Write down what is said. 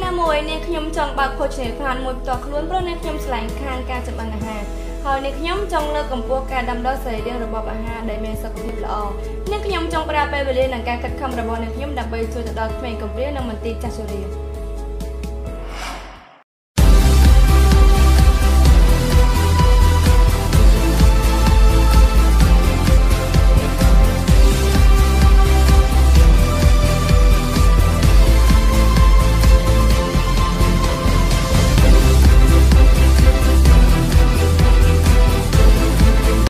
na môi này nhom chồng bạc khôi chế phàn một tọt luôn bớt này nhom sành khang ca chụp ảnh hàng hồi này nhom chồng lơ cầm búa ca đâm đo sấy đeo rồi bọc ảnh hàng đầy men sắc đẹp lọ này nhom chồng para pe về đây nàng ca cắt khăm rồi bọc này nhom đập bay trôi từ đó mình cầm riết nàng mình tít chà sôi